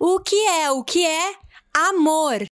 O que é amor?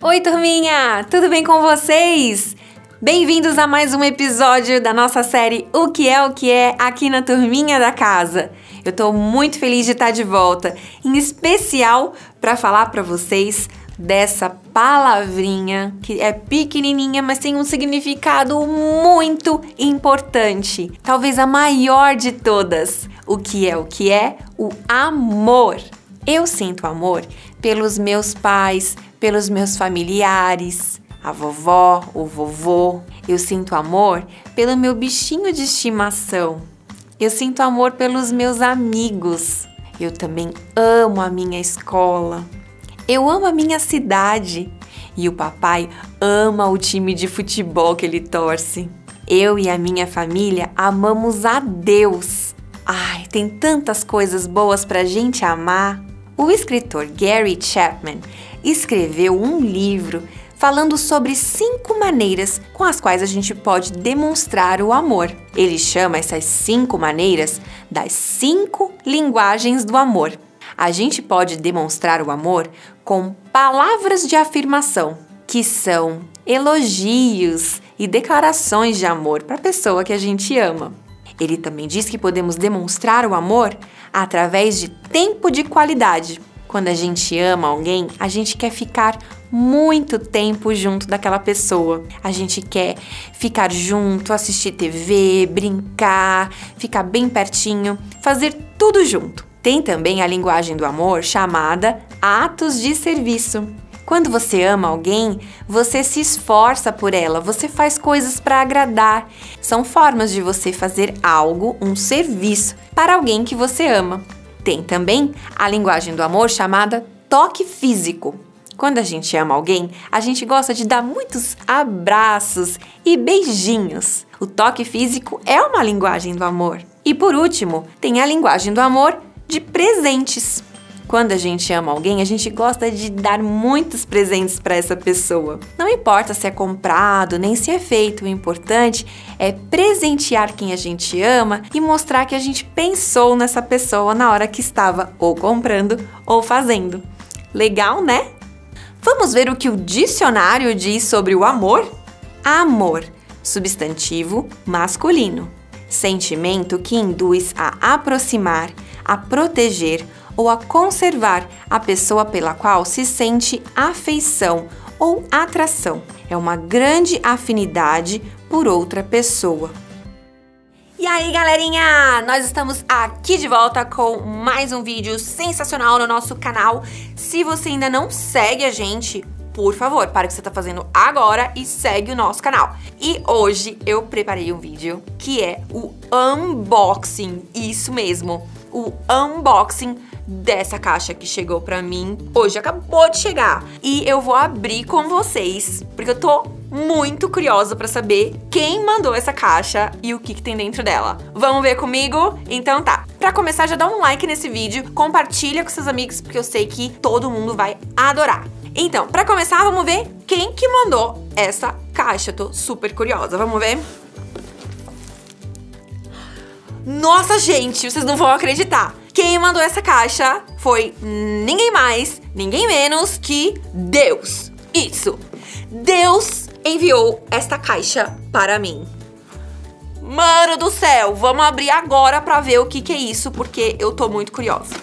Oi, turminha! Tudo bem com vocês? Bem-vindos a mais um episódio da nossa série O que é aqui na Turminha da Casa. Eu tô muito feliz de estar de volta, em especial para falar para vocês dessa palavrinha que é pequenininha, mas tem um significado muito importante. Talvez a maior de todas. O que é? O amor. Eu sinto amor pelos meus pais, pelos meus familiares, a vovó, o vovô. Eu sinto amor pelo meu bichinho de estimação. Eu sinto amor pelos meus amigos. Eu também amo a minha escola. Eu amo a minha cidade e o papai ama o time de futebol que ele torce. Eu e a minha família amamos a Deus. Ai, tem tantas coisas boas pra gente amar. O escritor Gary Chapman escreveu um livro falando sobre 5 maneiras com as quais a gente pode demonstrar o amor. Ele chama essas 5 maneiras das 5 linguagens do amor. A gente pode demonstrar o amor com palavras de afirmação, que são elogios e declarações de amor para a pessoa que a gente ama. Ele também diz que podemos demonstrar o amor através de tempo de qualidade. Quando a gente ama alguém, a gente quer ficar muito tempo junto daquela pessoa. A gente quer ficar junto, assistir TV, brincar, ficar bem pertinho, fazer tudo junto. Tem também a linguagem do amor chamada atos de serviço. Quando você ama alguém, você se esforça por ela, você faz coisas para agradar. São formas de você fazer algo, um serviço, para alguém que você ama. Tem também a linguagem do amor chamada toque físico. Quando a gente ama alguém, a gente gosta de dar muitos abraços e beijinhos. O toque físico é uma linguagem do amor. E por último, tem a linguagem do amor de presentes. Quando a gente ama alguém, a gente gosta de dar muitos presentes para essa pessoa. Não importa se é comprado, nem se é feito, o importante é presentear quem a gente ama e mostrar que a gente pensou nessa pessoa na hora que estava ou comprando ou fazendo. Legal, né? Vamos ver o que o dicionário diz sobre o amor? Amor, substantivo masculino. Sentimento que induz a aproximar, a proteger ou a conservar a pessoa pela qual se sente afeição ou atração. É uma grande afinidade por outra pessoa. E aí, galerinha! Nós estamos aqui de volta com mais um vídeo sensacional no nosso canal. Se você ainda não segue a gente, por favor, para o que você está fazendo agora e segue o nosso canal. E hoje eu preparei um vídeo que é o unboxing, isso mesmo, o unboxing dessa caixa que chegou pra mim hoje, acabou de chegar. E eu vou abrir com vocês, porque eu tô muito curiosa pra saber quem mandou essa caixa e o que tem dentro dela. Vamos ver comigo? Então tá. Pra começar, já dá um like nesse vídeo, compartilha com seus amigos, porque eu sei que todo mundo vai adorar. Então, pra começar, vamos ver quem que mandou essa caixa. Eu tô super curiosa, vamos ver? Nossa, gente, vocês não vão acreditar. Quem mandou essa caixa foi ninguém mais, ninguém menos que Deus. Isso, Deus enviou esta caixa para mim. Mano do céu, vamos abrir agora pra ver o que é isso, porque eu tô muito curiosa.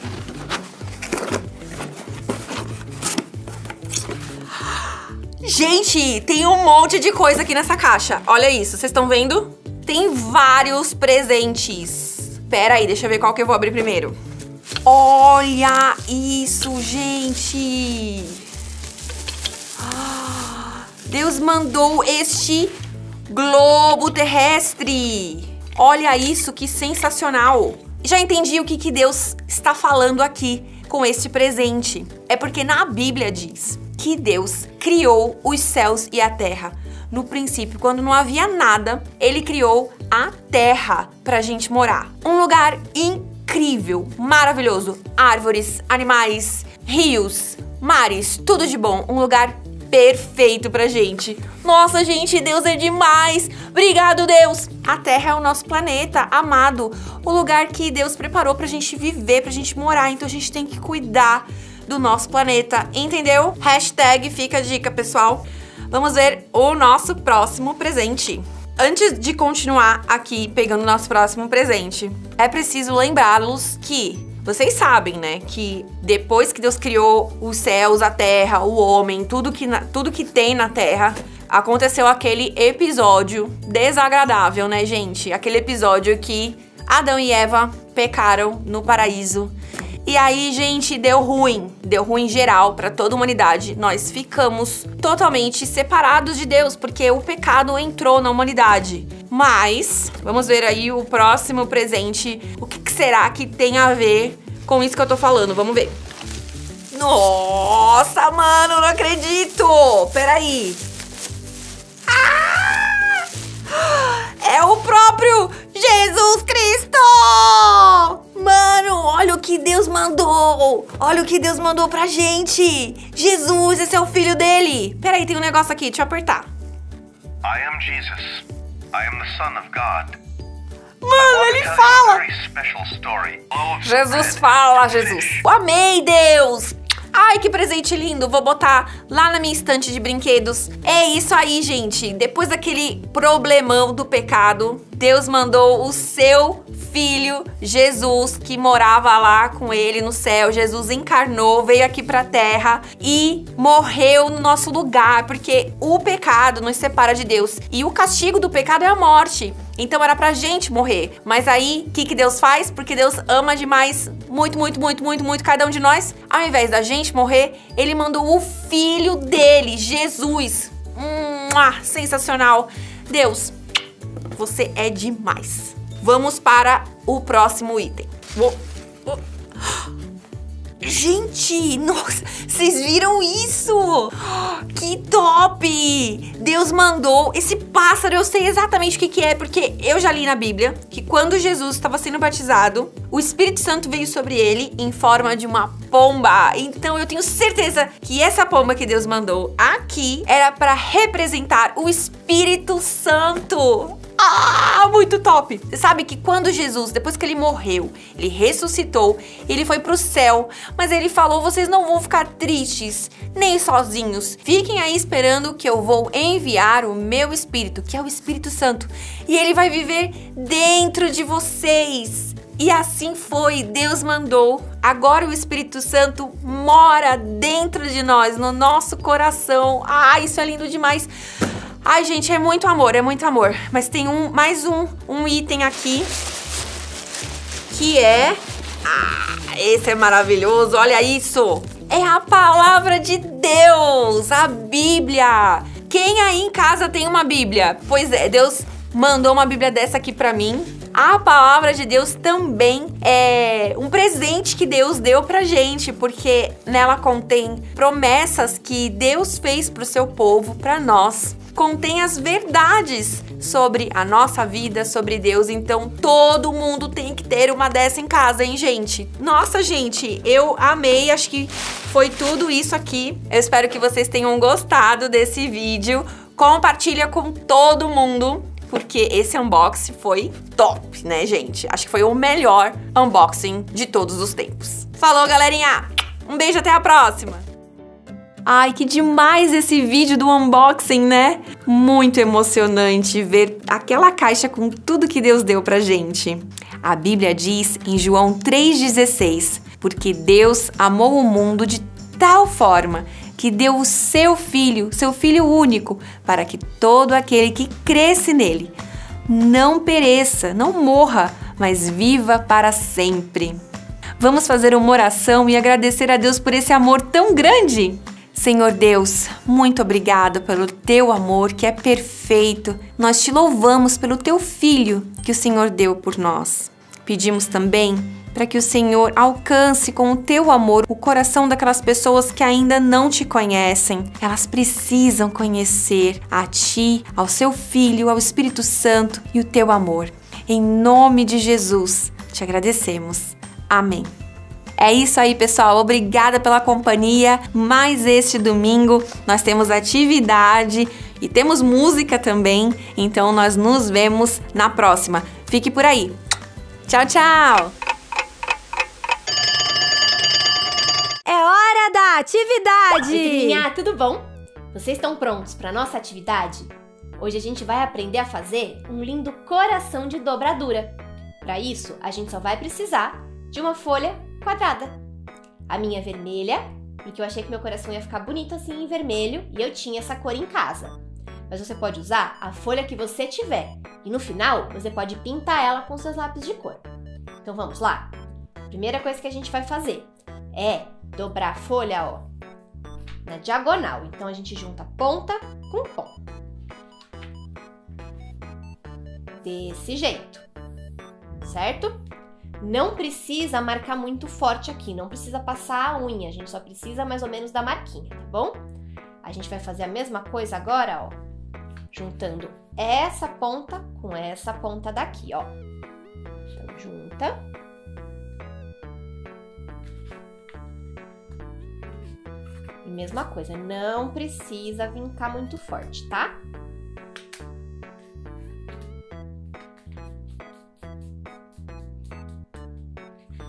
Gente, tem um monte de coisa aqui nessa caixa. Olha isso, vocês estão vendo? Tem vários presentes. Pera aí, deixa eu ver qual que eu vou abrir primeiro. Olha isso, gente! Deus mandou este globo terrestre. Olha isso, que sensacional. Já entendi o que Deus está falando aqui com este presente. É porque na Bíblia diz que Deus criou os céus e a terra. No princípio, quando não havia nada, ele criou a terra pra gente morar. Um lugar incrível, maravilhoso. Árvores, animais, rios, mares, tudo de bom. Um lugar perfeito pra gente. Nossa, gente, Deus é demais! Obrigado, Deus! A Terra é o nosso planeta amado, o lugar que Deus preparou pra gente viver, pra gente morar, então a gente tem que cuidar do nosso planeta, entendeu? Hashtag fica a dica, pessoal. Vamos ver o nosso próximo presente. Antes de continuar aqui pegando o nosso próximo presente, é preciso lembrá-los que... vocês sabem, né, que depois que Deus criou os céus, a terra, o homem, tudo que tem na terra, aconteceu aquele episódio desagradável, né, gente? Aquele episódio que Adão e Eva pecaram no paraíso. E aí, gente, deu ruim geral pra toda a humanidade. Nós ficamos totalmente separados de Deus, porque o pecado entrou na humanidade. Mas, vamos ver aí o próximo presente, o que será que tem a ver com isso que eu tô falando, vamos ver. Nossa, mano, não acredito! Peraí. Ah! É o próprio Jesus Cristo! Mano, olha o que Deus mandou! Olha o que Deus mandou pra gente! Jesus, esse é o filho dele! Peraí, tem um negócio aqui, deixa eu apertar. I am Jesus. I am the Son of God. Mano, ele fala! Jesus fala, Jesus! Amei, Deus! Ai, que presente lindo! Vou botar lá na minha estante de brinquedos. É isso aí, gente! Depois daquele problemão do pecado, Deus mandou o seu filho, Jesus, que morava lá com ele no céu. Jesus encarnou, veio aqui pra terra e morreu no nosso lugar, porque o pecado nos separa de Deus. E o castigo do pecado é a morte. Então era pra gente morrer. Mas aí, o que Deus faz? Porque Deus ama demais, muito, muito, muito, muito, muito cada um de nós. Ao invés da gente morrer, ele mandou o filho dele, Jesus. Sensacional. Deus, você é demais. Vamos para o próximo item. Gente, nossa, vocês viram isso? Que top! Deus mandou esse pássaro, eu sei exatamente o que é, porque eu já li na Bíblia que quando Jesus estava sendo batizado, o Espírito Santo veio sobre ele em forma de uma pomba. Então eu tenho certeza que essa pomba que Deus mandou aqui era para representar o Espírito Santo. Ah, muito top! Você sabe que quando Jesus, depois que ele morreu, ele ressuscitou, ele foi pro céu, mas ele falou, vocês não vão ficar tristes, nem sozinhos. Fiquem aí esperando que eu vou enviar o meu Espírito, que é o Espírito Santo, e ele vai viver dentro de vocês. E assim foi, Deus mandou. Agora o Espírito Santo mora dentro de nós, no nosso coração. Ah, isso é lindo demais! Ai, gente, é muito amor, é muito amor. Mas tem mais um item aqui, que é... ah, esse é maravilhoso, olha isso! É a palavra de Deus, a Bíblia! Quem aí em casa tem uma Bíblia? Pois é, Deus mandou uma Bíblia dessa aqui pra mim. A palavra de Deus também é um presente que Deus deu pra gente, porque nela contém promessas que Deus fez pro seu povo, pra nós. Contém as verdades sobre a nossa vida, sobre Deus. Então todo mundo tem que ter uma dessa em casa, hein, gente? Nossa, gente, eu amei, acho que foi tudo isso aqui. Eu espero que vocês tenham gostado desse vídeo. Compartilha com todo mundo, porque esse unboxing foi top, né, gente? Acho que foi o melhor unboxing de todos os tempos. Falou, galerinha! Um beijo, até a próxima! Ai, que demais esse vídeo do unboxing, né? Muito emocionante ver aquela caixa com tudo que Deus deu pra gente. A Bíblia diz em João 3,16, porque Deus amou o mundo de tal forma que deu o seu Filho único, para que todo aquele que cresce nele não pereça, não morra, mas viva para sempre. Vamos fazer uma oração e agradecer a Deus por esse amor tão grande? Senhor Deus, muito obrigado pelo Teu amor que é perfeito. Nós Te louvamos pelo Teu Filho que o Senhor deu por nós. Pedimos também para que o Senhor alcance com o Teu amor o coração daquelas pessoas que ainda não Te conhecem. Elas precisam conhecer a Ti, ao Seu Filho, ao Espírito Santo e o Teu amor. Em nome de Jesus, Te agradecemos. Amém. É isso aí, pessoal. Obrigada pela companhia. Mais este domingo nós temos atividade e temos música também. Então nós nos vemos na próxima. Fique por aí. Tchau, tchau! É hora da atividade! Oi, turminha, tudo bom? Vocês estão prontos para nossa atividade? Hoje a gente vai aprender a fazer um lindo coração de dobradura. Para isso, a gente só vai precisar de uma folha quadrada. A minha é vermelha, porque eu achei que meu coração ia ficar bonito assim em vermelho e eu tinha essa cor em casa. Mas você pode usar a folha que você tiver. E no final, você pode pintar ela com seus lápis de cor. Então vamos lá? A primeira coisa que a gente vai fazer é dobrar a folha, ó, na diagonal. Então a gente junta ponta com ponta. Desse jeito, certo? Não precisa marcar muito forte aqui, não precisa passar a unha, a gente só precisa mais ou menos da marquinha, tá bom? A gente vai fazer a mesma coisa agora, ó, juntando essa ponta com essa ponta daqui, ó. Então, junta. E mesma coisa, não precisa vincar muito forte, tá?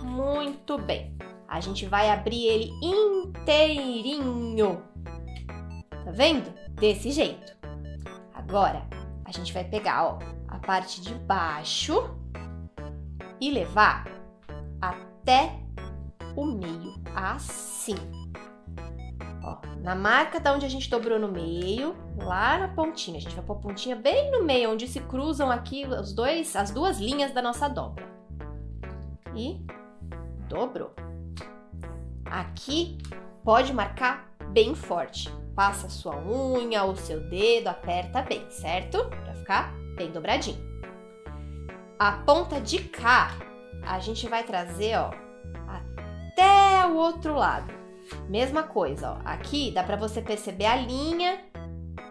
Muito bem. A gente vai abrir ele inteirinho. Tá vendo? Desse jeito. Agora, a gente vai pegar, ó, a parte de baixo e levar até o meio, assim. Ó, na marca da onde a gente dobrou no meio, lá na pontinha. A gente vai pôr a pontinha bem no meio, onde se cruzam aqui os dois, as duas linhas da nossa dobra. E dobrou. Aqui, pode marcar bem forte. Passa a sua unha ou seu dedo, aperta bem, certo? Pra ficar bem dobradinho. A ponta de cá, a gente vai trazer, ó, até o outro lado. Mesma coisa, ó. Aqui dá pra você perceber a linha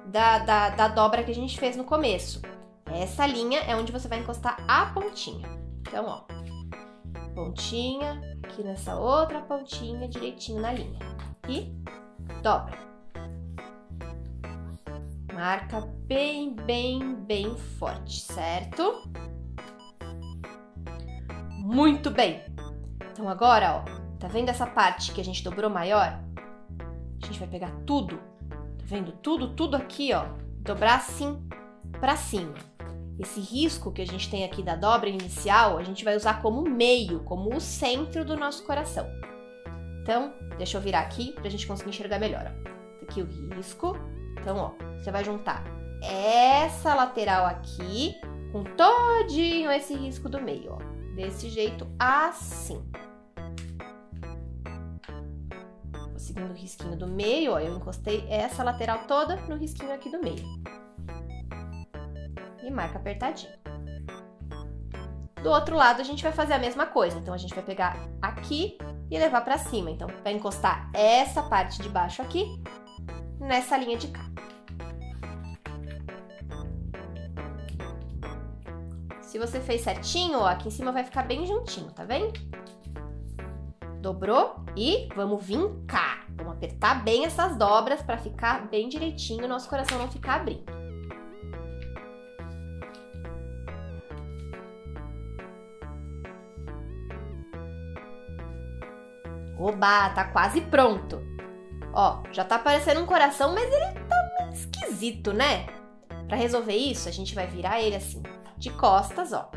da dobra que a gente fez no começo. Essa linha é onde você vai encostar a pontinha. Então, ó, pontinha, aqui nessa outra pontinha, direitinho na linha. E dobra. Marca bem, bem, bem forte, certo? Muito bem! Então agora, ó, tá vendo essa parte que a gente dobrou maior? A gente vai pegar tudo, tá vendo? Tudo aqui, ó, dobrar assim pra cima. Esse risco que a gente tem aqui da dobra inicial, a gente vai usar como meio, como o centro do nosso coração. Então, deixa eu virar aqui pra gente conseguir enxergar melhor, ó. Aqui o risco. Então, ó, você vai juntar essa lateral aqui com todinho esse risco do meio, ó. Desse jeito, assim. Vou seguindo o risquinho do meio, ó. Eu encostei essa lateral toda no risquinho aqui do meio. E marca apertadinho. Do outro lado, a gente vai fazer a mesma coisa. Então, a gente vai pegar aqui e levar pra cima. Então, vai encostar essa parte de baixo aqui nessa linha de cá. Se você fez certinho, ó, aqui em cima vai ficar bem juntinho, tá vendo? Dobrou e vamos vincar. Vamos apertar bem essas dobras pra ficar bem direitinho, nosso coração não ficar abrindo. Oba, tá quase pronto. Ó, já tá parecendo um coração, mas ele tá meio esquisito, né? Pra resolver isso, a gente vai virar ele assim, de costas, ó.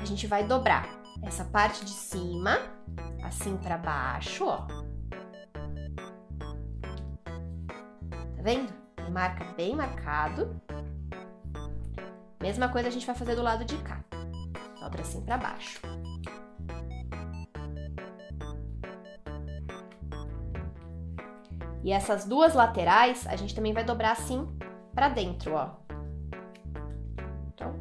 A gente vai dobrar essa parte de cima, assim pra baixo, ó. Tá vendo? Marca bem marcado. Mesma coisa a gente vai fazer do lado de cá. Dobra assim pra baixo. E essas duas laterais, a gente também vai dobrar assim pra dentro, ó. Então,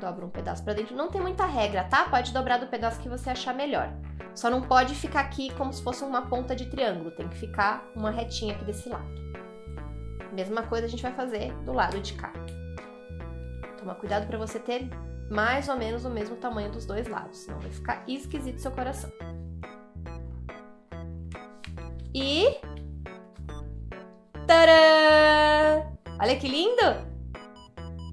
dobra um pedaço pra dentro. Não tem muita regra, tá? Pode dobrar do pedaço que você achar melhor. Só não pode ficar aqui como se fosse uma ponta de triângulo. Tem que ficar uma retinha aqui desse lado. Mesma coisa a gente vai fazer do lado de cá. Toma cuidado pra você ter mais ou menos o mesmo tamanho dos dois lados. Senão vai ficar esquisito seu coração. E... tcharam! Olha que lindo!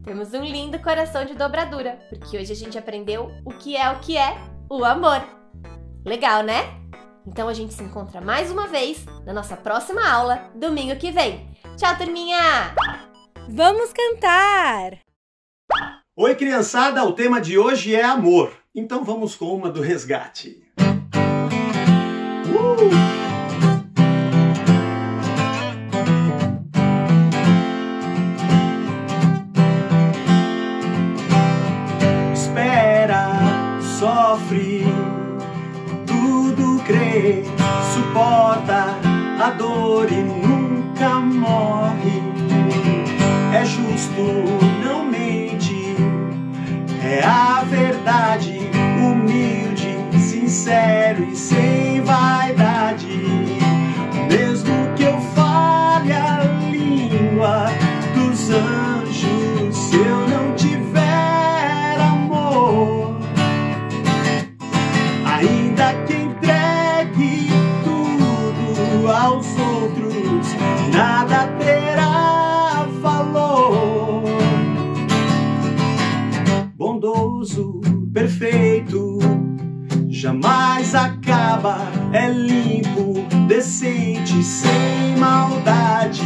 Temos um lindo coração de dobradura, porque hoje a gente aprendeu o que é o amor. Legal, né? Então a gente se encontra mais uma vez na nossa próxima aula, domingo que vem. Tchau, turminha! Vamos cantar! Oi, criançada! O tema de hoje é amor. Então vamos com uma do resgate. Espera, sofre, tudo crê, suporta a dor e nunca morre. É justo, não mente, é a verdade, humilde, sincero e sem vaidade. Mesmo que eu fale a língua dos anjos, se eu não tiver amor, ainda que entregue tudo aos outros, nada terá valor. Bondoso, perfeito, jamais acaba, é limpo, decente, sem maldade.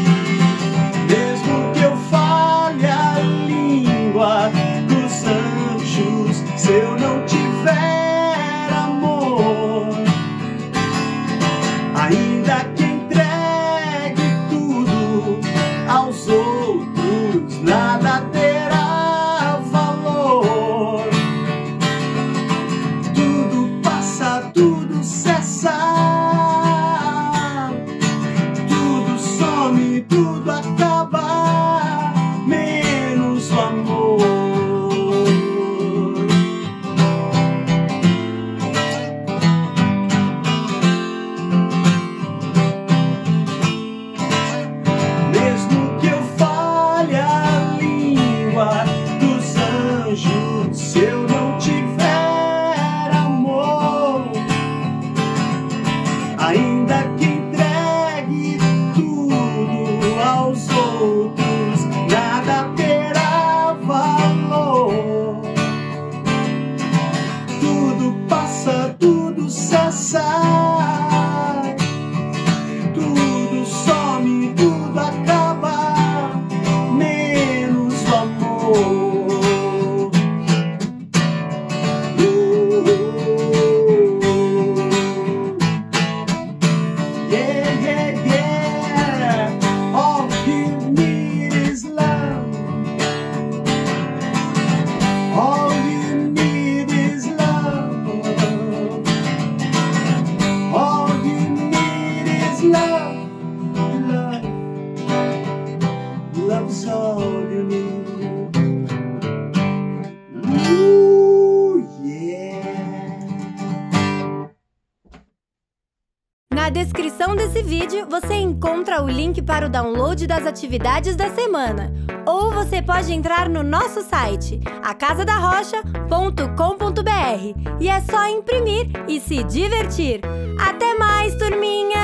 Mesmo que eu fale a língua dos anjos, se eu não tiver amor, ainda que entregue tudo aos outros, nada terá valor. Tudo passa, tudo cessa, tudo some, tudo acaba, menos o amor. Mesmo que eu fale a língua dos anjos, se eu não tiver amor, ainda que entregue tudo aos outros, nada terá valor. Tudo passa, tudo cessa, tudo some, tudo acaba, menos o amor. Yeah, yeah, yeah. All you need is love. All you need is love. All you need is love. Love. Love's all you need. Ooh, yeah. Na descrição desse vídeo, você encontra o link para o download das atividades da semana. Ou você pode entrar no nosso site, acasadarocha.com.br. E é só imprimir e se divertir. Até mais, turminha!